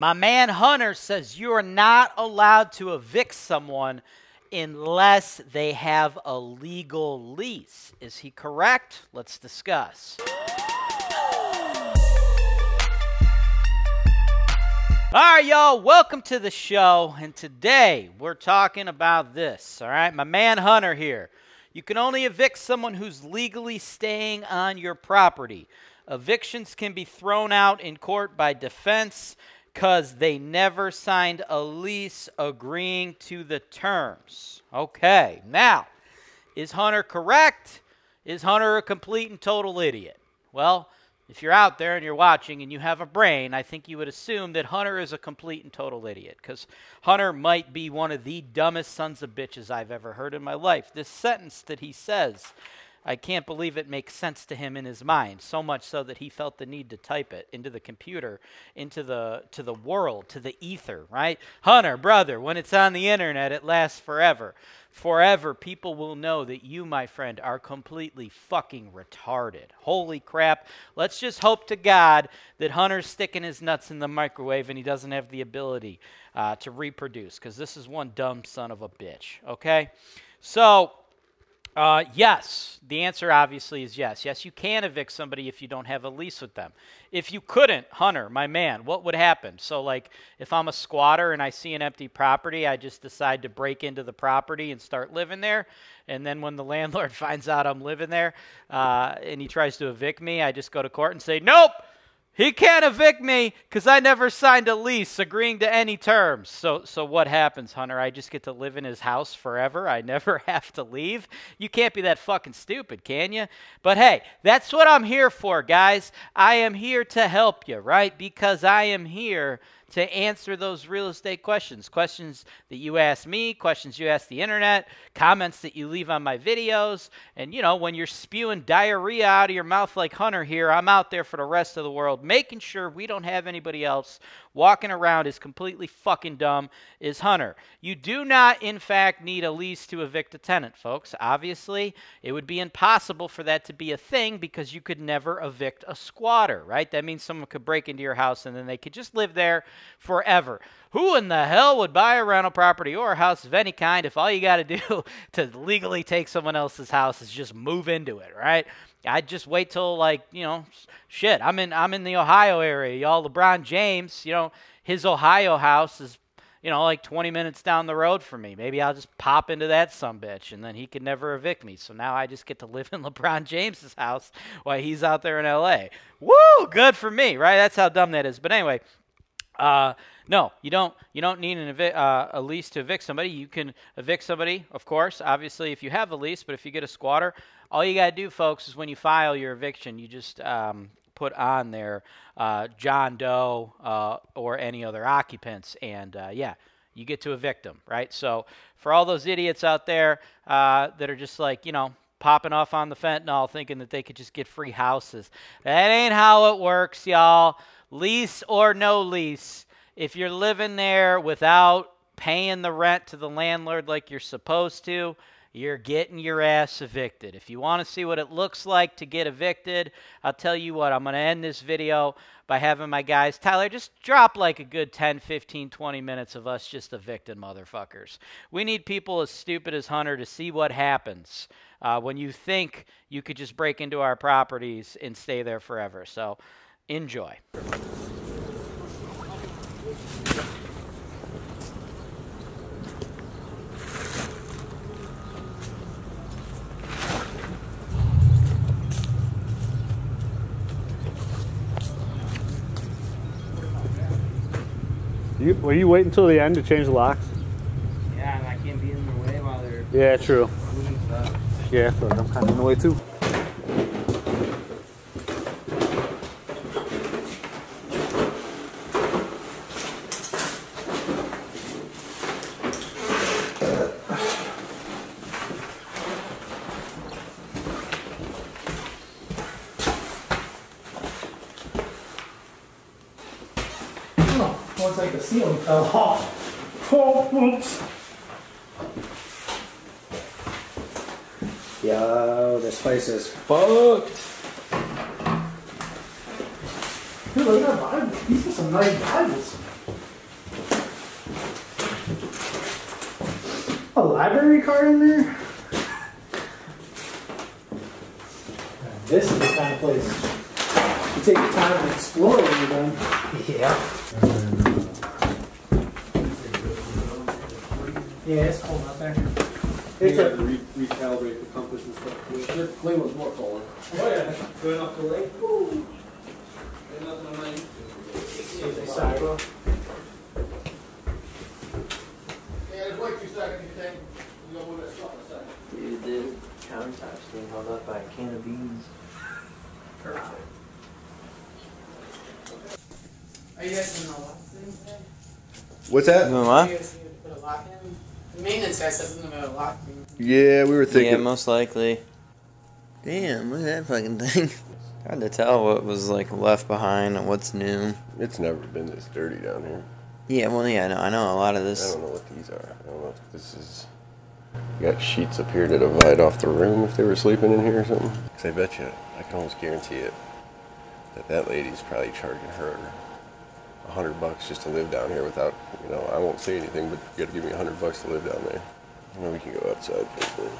My man Hunter says you are not allowed to evict someone unless they have a legal lease. Is he correct? Let's discuss. All right, y'all, welcome to the show, and today we're talking about this, all right? My man Hunter here. You can only evict someone who's legally staying on your property. Evictions can be thrown out in court by defense because they never signed a lease agreeing to the terms. Okay, now, is Hunter correct? Is Hunter a complete and total idiot? Well, if you're out there and you're watching and you have a brain, I think you would assume that Hunter is a complete and total idiot, because Hunter might be one of the dumbest sons of bitches I've ever heard in my life. This sentence that he says, I can't believe it makes sense to him in his mind, so much so that he felt the need to type it into the computer, into the world, to the ether, right? Hunter, brother, when it's on the internet, it lasts forever. Forever, people will know that you, my friend, are completely fucking retarded. Holy crap. Let's just hope to God that Hunter's sticking his nuts in the microwave and he doesn't have the ability to reproduce, because this is one dumb son of a bitch, okay? So, yes. The answer obviously is yes. Yes, you can evict somebody if you don't have a lease with them. If you couldn't, Hunter, my man, what would happen? So, like, if I'm a squatter and I see an empty property, I just decide to break into the property and start living there. And then when the landlord finds out I'm living there and he tries to evict me, I just go to court and say, nope, he can't evict me because I never signed a lease agreeing to any terms. So what happens, Hunter? I just get to live in his house forever. I never have to leave. You can't be that fucking stupid, can you? But hey, that's what I'm here for, guys. I am here to help you, right? Because I am here to answer those real estate questions. Questions that you ask me, questions you ask the internet, comments that you leave on my videos. And, you know, when you're spewing diarrhea out of your mouth like Hunter here, I'm out there for the rest of the world, making sure we don't have anybody else walking around as completely fucking dumb as Hunter. You do not, in fact, need a lease to evict a tenant, folks. Obviously, it would be impossible for that to be a thing because you could never evict a squatter, right? That means someone could break into your house and then they could just live there forever. Who in the hell would buy a rental property or a house of any kind if all you got to do to legally take someone else's house is just move into it, right? I'd just wait till, like, you know, shit, I'm in the Ohio area, y'all. LeBron James, you know, his Ohio house is, you know, like 20 minutes down the road from me. Maybe I'll just pop into that sumbitch, and then he can never evict me. So now I just get to live in LeBron James's house while he's out there in L.A. Woo! Good for me, right? That's how dumb that is. But anyway, no, you don't need a lease to evict somebody. You can evict somebody, of course, obviously, if you have a lease. But if you get a squatter, all you got to do, folks, is when you file your eviction, you just put on there John Doe or any other occupants. And, yeah, you get to evict them, right? So for all those idiots out there that are just like, you know, popping off on the fentanyl thinking that they could just get free houses, that ain't how it works, y'all. Lease or no lease, if you're living there without paying the rent to the landlord like you're supposed to, you're getting your ass evicted. If you want to see what it looks like to get evicted, I'll tell you what, I'm going to end this video by having my guys, Tyler, just drop like a good 10, 15, 20 minutes of us just evicting motherfuckers. We need people as stupid as Hunter to see what happens when you think you could just break into our properties and stay there forever. So enjoy. Were you waiting until the end to change the locks? Yeah, and I can't be in their way while they're... Yeah, true. Moving stuff. Yeah, so I'm kind of in the way too. Like the ceiling fell off. Oh, whoops. Yo, this place is fucked. Dude, I got Bibles. These are some nice Bibles. a library card in there? Now, this is the kind of place you take the time to explore when you're done. Yeah. Yeah, it's cold out there. It's a recalibrate the compass and stuff. Your plane was more cold. Oh yeah, going off the lake. Ooh. Going off my mind. Yeah, it's like 2 seconds. You think you don't want that shot in a second. Dude, the countertop's being held up by a can of beans. Perfect. Are you guys doing a lock thing? What's that? No, what? Are you guys going to put a lock in? The maintenance guy said something about a lock thing. Yeah, we were thinking. Yeah, most likely. Damn, look at that fucking thing. Hard to tell what was like left behind and what's new. It's never been this dirty down here. Yeah, well, yeah, I know a lot of this. I don't know what these are. I don't know if this is. You got sheets up here to divide off the room if they were sleeping in here or something. Because I bet you, I can almost guarantee it, that lady's probably charging her $100 just to live down here without, you know, I won't say anything, but you gotta give me $100 to live down there. I know we can go outside for a bit.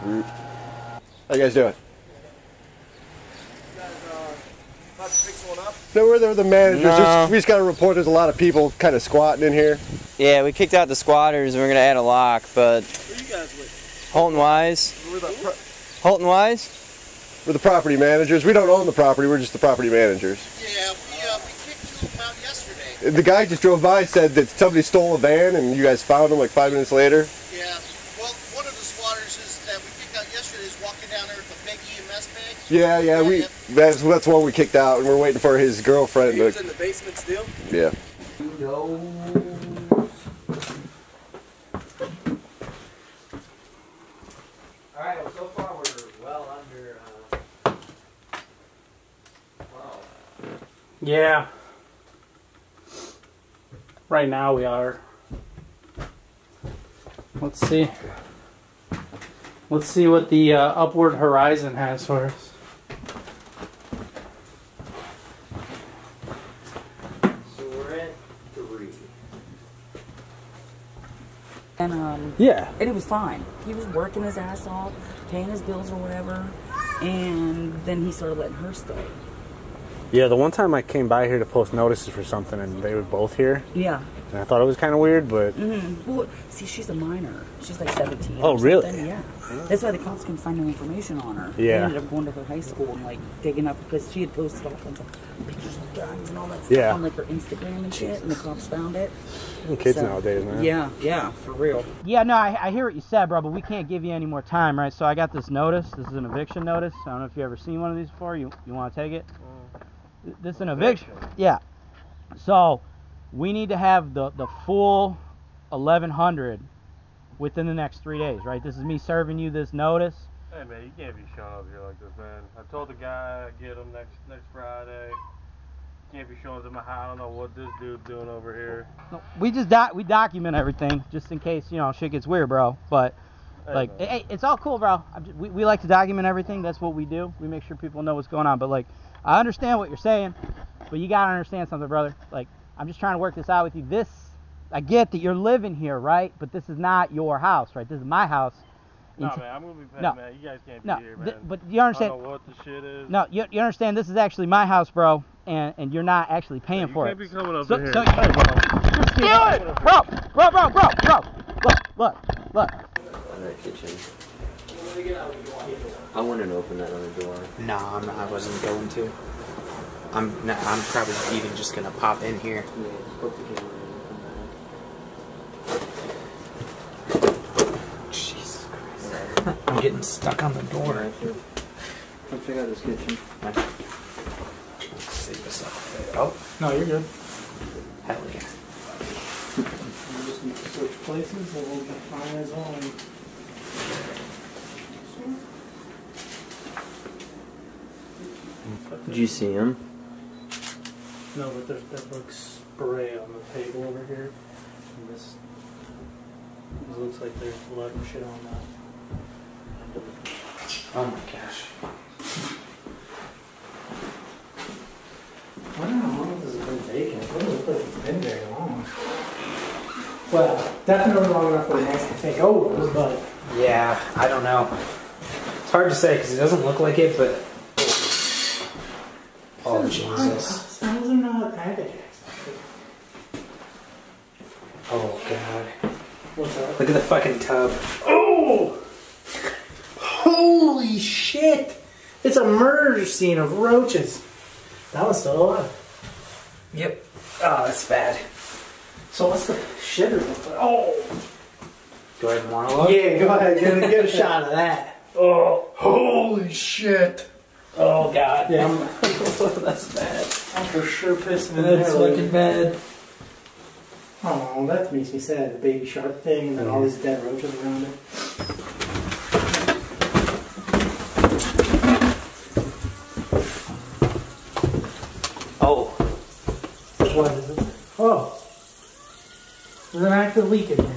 Regroup. How you guys doing? You guys about to fix one up? No, we're the managers. No. We just got a report there's a lot of people kind of squatting in here. Yeah, we kicked out the squatters and we're gonna add a lock, but. Who are you guys with? Holton Wise. We're the Holton Wise? We're the property managers. We don't own the property, we're just the property managers. Yeah, we out yesterday. The guy just drove by and said that somebody stole a van and you guys found him like 5 minutes later? Yeah. Well, one of the squatters that we kicked out yesterday is walking down there with a big EMS bag. Yeah, yeah, that's one we kicked out and we're waiting for his girlfriend. He was in the basement still? Yeah. Who knows? Alright, well, so far we're well under 12. Yeah. Right now we are. Let's see. Let's see what the upward horizon has for us. So we're at 3. And yeah. And it was fine. He was working his ass off, paying his bills or whatever, and then he started letting her stay. Yeah, the one time I came by here to post notices for something, and they were both here. Yeah. And I thought it was kind of weird, but... Mm-hmm. Well, see, she's a minor. She's like 17. Oh, really? Something. Yeah. That's why the cops couldn't find no information on her. Yeah. They ended up going to her high school and, like, digging up, because she had posted all kinds of pictures of guns and all that stuff on, like, her Instagram and shit, and the cops found it. Even kids nowadays, man. Yeah, yeah, for real. Yeah, no, I hear what you said, bro, but we can't give you any more time, right? So I got this notice. This is an eviction notice. I don't know if you've ever seen one of these before. You want to take it? This is an eviction. Yeah. So we need to have the full 1,100 within the next 3 days, right? This is me serving you this notice. Hey man, you can't be showing up here like this, man. I told the guy I'd get him next Friday. Can't be showing up in my house. I don't know what this dude's doing over here. No, we just we document everything just in case, you know, shit gets weird, bro. But like, hey, it's all cool, bro. We like to document everything. That's what we do. We make sure people know what's going on. But like, I understand what you're saying, but you gotta understand something, brother. Like, I'm just trying to work this out with you. This, I get that you're living here, right? But this is not your house, right? This is my house. No, man, I'm gonna be paying, man. You guys can't be here, man. But you understand? I don't know what the shit is. No, you understand? This is actually my house, bro, and you're not actually paying for it. You can't be coming up here. So, bro. Look. Another kitchen. I wouldn't open that other door. No, I wasn't going to. I'm probably even just gonna pop in here. Yeah, put the camera in. Jesus Christ! I'm getting stuck on the door. Right here. I'll check out this kitchen. Right. Let's save this up. Oh no, you're good. Hell yeah. We just need to switch places, and we'll get fires on. Did you see him? No, but there's like spray on the table over here. And this looks like there's blood and shit on that. Oh my gosh. Wow, this has been vacant. It doesn't look like it's been very long. Well, definitely long enough for the Nets to take over, but... Yeah, I don't know. It's hard to say, because it doesn't look like it, but... Oh, Jesus. Those are not packages. Oh, God. What's up? Look at the fucking tub. Oh! Holy shit! It's a murder scene of roaches. That one's still alive. Yep. Oh, that's bad. So what's the shitter look like? Oh! Do I want to look? Yeah, go ahead. Get a shot of that. Oh, holy shit! Oh, God. Yeah. That's bad. I'm for sure pissing in That's looking bad. Oh, that makes me sad. The baby shark thing and then all these dead roaches around it. Oh. What is it? Oh. There's an active leak in here.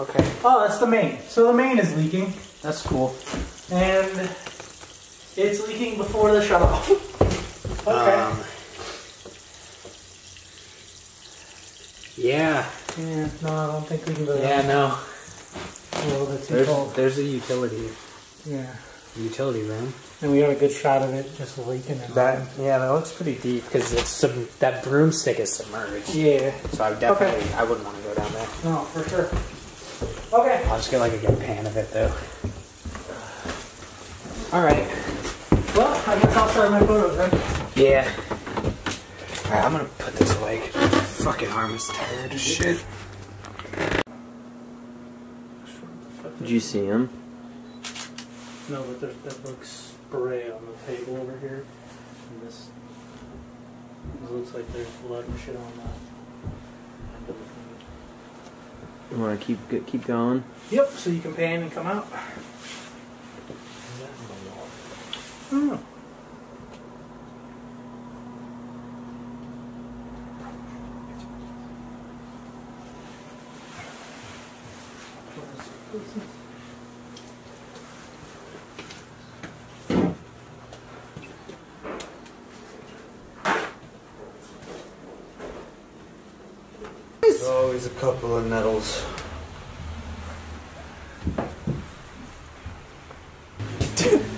Okay. Oh, that's the main. So the main is leaking. That's cool. And it's leaking before the shutoff. Okay. Yeah. Yeah, no, I don't think we can go there. Yeah, no. A little bit too cold. There's a utility. Yeah. Utility room. And we got a good shot of it just leaking. Yeah, that looks pretty deep because it's that broomstick is submerged. Yeah. So I definitely I wouldn't want to go down there. No, for sure. Okay. I'll just get like a good pan of it though. All right. Well, I guess I'll start my photos then. Yeah. All right, I'm gonna put this away. Fucking arm is tired as shit. Did you see him? No, but there's that looks spray on the table over here. And this looks like there's blood and shit on that. You wanna keep going? Yep, so you can pan and come out. Hmm. There's always a couple of nettles.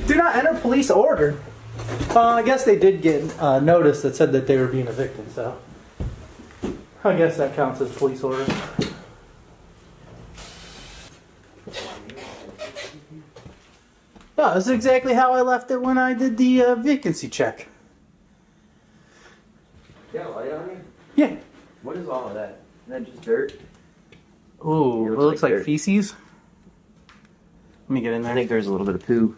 Do not enter police order. I guess they did get notice that said that they were being evicted, so I guess that counts as police order. Oh, this is exactly how I left it when I did the vacancy check. You got a light on you? Yeah. What is all of that? Is that just dirt? Ooh, it looks like feces. Let me get in there. I think there's a little bit of poo.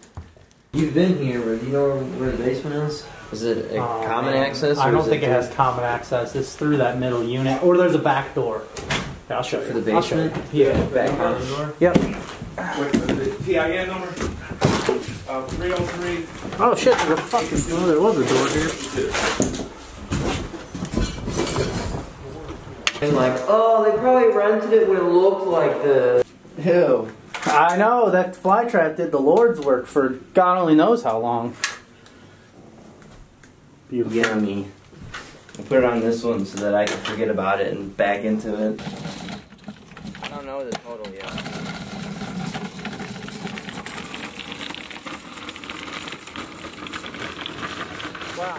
You've been here, but do you know where the basement is? Is it a common access? I don't think it has common access. It's through that middle unit, or there's a back door. I'll show you. For the basement? Yeah. Back common door? Yep. Wait, the PIN number? 303. Oh shit, there's a fucking door. There was a door here. And like, oh, they probably rented it when it looked like the hill. I know, that fly trap did the Lord's work for God only knows how long. Beautiful. Yummy. I put it on this one so that I can forget about it and back into it. I don't know the total yet. Wow.